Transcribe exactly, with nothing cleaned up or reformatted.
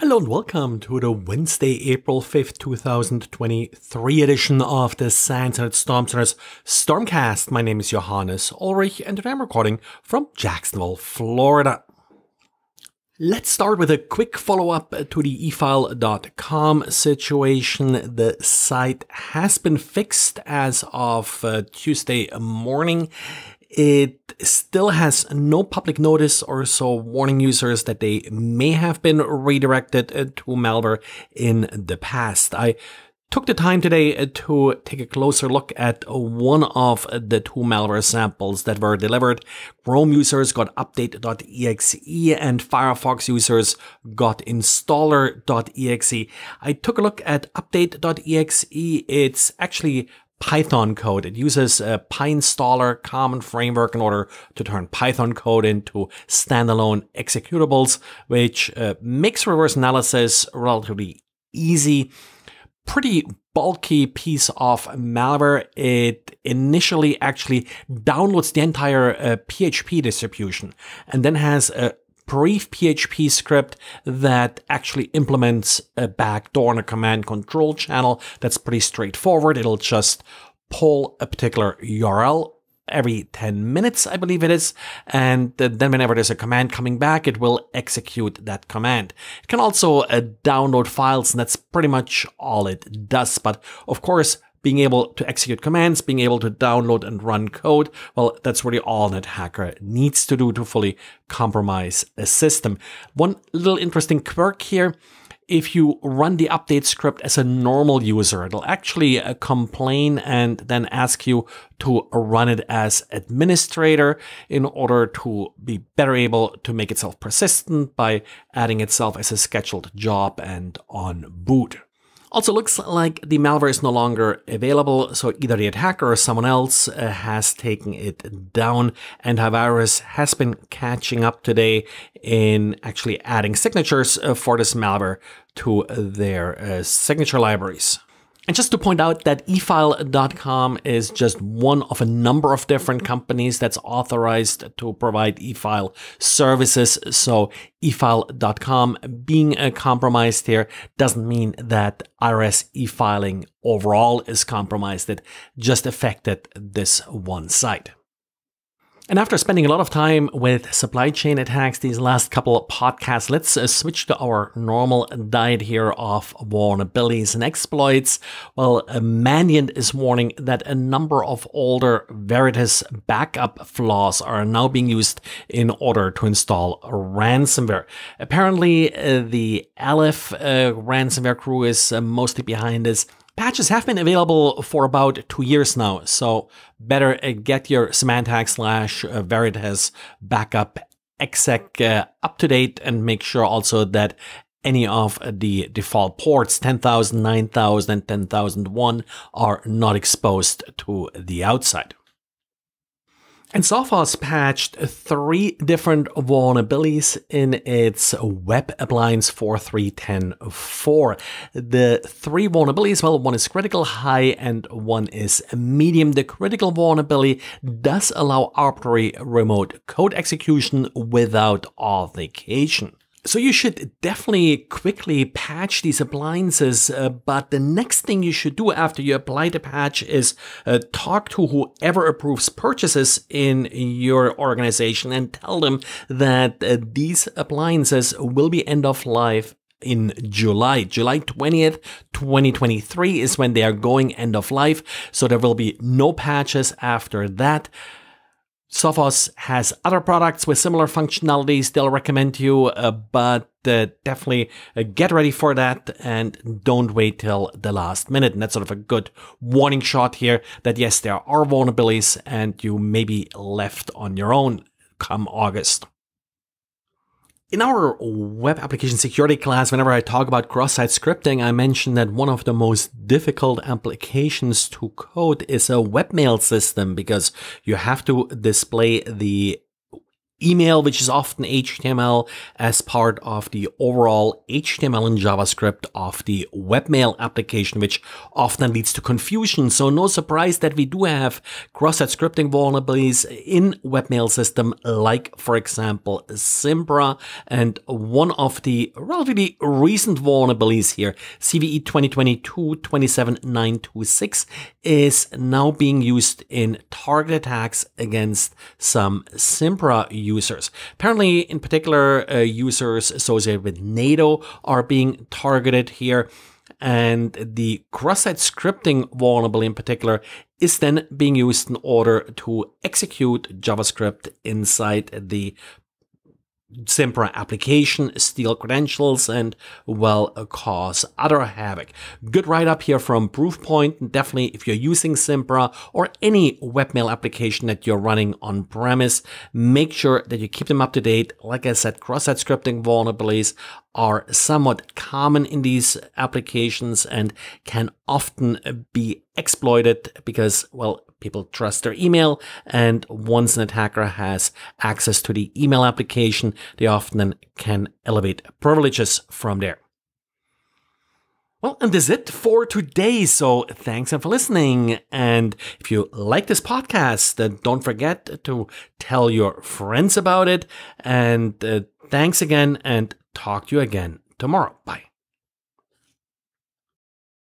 Hello and welcome to the Wednesday, April fifth, two thousand twenty-three edition of the SANS Internet Storm Center's Stormcast. My name is Johannes Ulrich and today I'm recording from Jacksonville, Florida. Let's start with a quick follow-up to the e file dot com situation. The site has been fixed as of uh, Tuesday morning. It still has no public notice or so warning users that they may have been redirected to malware in the past. I took the time today to take a closer look at one of the two malware samples that were delivered. Chrome users got update dot E X E and Firefox users got installer dot E X E. I took a look at update dot E X E. It's actually Python code. It uses a PyInstaller common framework in order to turn Python code into standalone executables, which uh, makes reverse analysis relatively easy. Pretty bulky piece of malware. It initially actually downloads the entire uh, P H P distribution and then has a brief P H P script that actually implements a backdoor and a command control channel. That's pretty straightforward. It'll just pull a particular U R L every ten minutes, I believe it is. And then whenever there's a command coming back, it will execute that command. It can also uh, download files, and that's pretty much all it does. But of course, being able to execute commands, being able to download and run code, well, that's really all that hacker needs to do to fully compromise a system. One little interesting quirk here, if you run the update script as a normal user, it'll actually uh, complain and then ask you to run it as administrator in order to be better able to make itself persistent by adding itself as a scheduled job and on boot. Also looks like the malware is no longer available, so either the attacker or someone else uh, has taken it down. Antivirus has been catching up today in actually adding signatures uh, for this malware to their uh, signature libraries. And just to point out that e file dot com is just one of a number of different companies that's authorized to provide e file services. So e file dot com being uh, compromised here doesn't mean that I R S e-filing overall is compromised. It just affected this one site. And after spending a lot of time with supply chain attacks these last couple of podcasts, let's uh, switch to our normal diet here of vulnerabilities and exploits. Well, uh, Mandiant is warning that a number of older Veritas backup flaws are now being used in order to install ransomware. Apparently, uh, the Aleph uh, ransomware crew is uh, mostly behind this. Patches have been available for about two years now, so better get your Symantec slash Veritas backup exec uh, up to date and make sure also that any of the default ports, ten thousand, nine thousand, and ten thousand one, are not exposed to the outside. And Sophos patched three different vulnerabilities in its web appliance four three one oh four. The three vulnerabilities, well, one is critical, high, and one is medium. The critical vulnerability does allow arbitrary remote code execution without authentication. So you should definitely quickly patch these appliances, uh, but the next thing you should do after you apply the patch is uh, talk to whoever approves purchases in your organization and tell them that uh, these appliances will be end of life in July. July twentieth, twenty twenty-three is when they are going end of life, so there will be no patches after that. Sophos has other products with similar functionalities they'll recommend to you, uh, but uh, definitely uh, get ready for that and don't wait till the last minute. And that's sort of a good warning shot here that, yes, there are vulnerabilities and you may be left on your own come August. In our web application security class, whenever I talk about cross-site scripting, I mention that one of the most difficult applications to code is a webmail system because you have to display the email, which is often H T M L, as part of the overall H T M L and JavaScript of the webmail application, which often leads to confusion. So no surprise that we do have cross-site scripting vulnerabilities in webmail system, like, for example, Zimbra. And one of the relatively recent vulnerabilities here, C V E twenty twenty-two dash two seven nine two six, is now being used in target attacks against some Zimbra users. Apparently, in particular, uh, users associated with NATO are being targeted here. And the cross-site scripting vulnerability in particular is then being used in order to execute JavaScript inside the Zimbra application, steal credentials, and well, cause other havoc. Good write-up here from Proofpoint. Definitely, if you're using Zimbra or any webmail application that you're running on premise, make sure that you keep them up to date. Like I said, cross-site scripting vulnerabilities are somewhat common in these applications and can often be exploited because, well, people trust their email, and once an attacker has access to the email application, they often can elevate privileges from there. Well, and that's it for today. So thanks for listening. And if you like this podcast, then don't forget to tell your friends about it. And uh, thanks again, and talk to you again tomorrow. Bye.